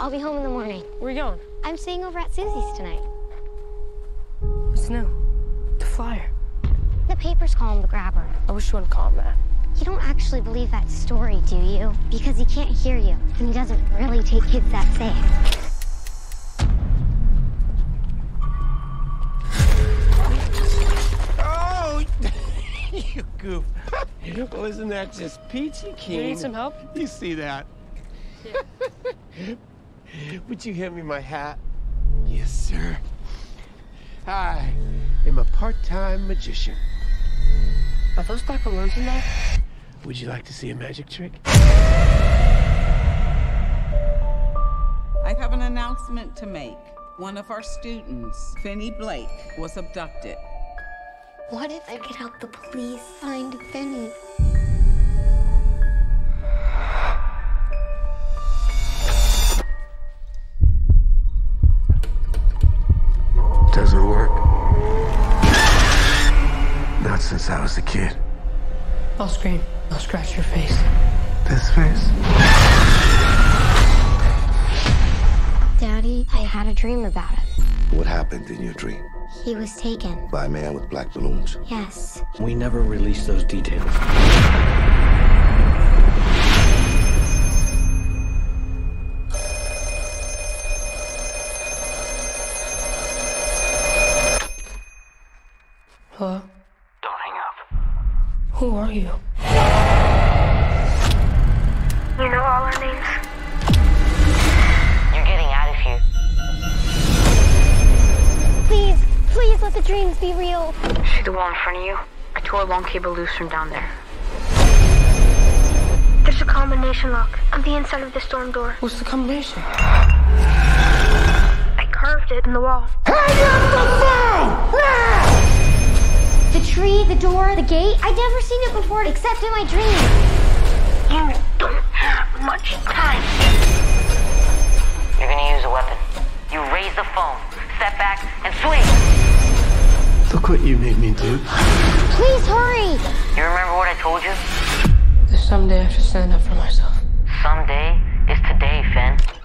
I'll be home in the morning. Where are you going? I'm staying over at Susie's tonight. What's new? The flyer. The papers call him the grabber. I wish you wouldn't call him that. You don't actually believe that story, do you? Because he can't hear you, and he doesn't really take kids that safe. You goof. Well, isn't that just peachy keen? You need some help? You see that? Yeah. Would you hand me my hat? Yes, sir. I am a part-time magician. Are those black balloons in there? Would you like to see a magic trick? I have an announcement to make. One of our students, Finney Blake, was abducted. What if I could help the police find Finney? Doesn't work. Not since I was a kid. I'll scream. I'll scratch your face. This face? Daddy, I had a dream about it. What happened in your dream? He was taken. By a man with black balloons? Yes. We never released those details. Hello? Don't hang up. Who are you? You know all our names? You're getting out of here. Please! Please let the dreams be real. See the wall in front of you? I tore a long cable loose from down there. There's a combination lock on the inside of the storm door. What's the combination? I carved it in the wall. Hang up the phone! Now! The tree, the door, the gate. I'd never seen it before except in my dreams. You don't have much time. You're gonna use a weapon. You raise the phone, step back, and swing. Look what you made me do. Please hurry! You remember what I told you? There's someday I have to stand up for myself. Someday is today, Finn.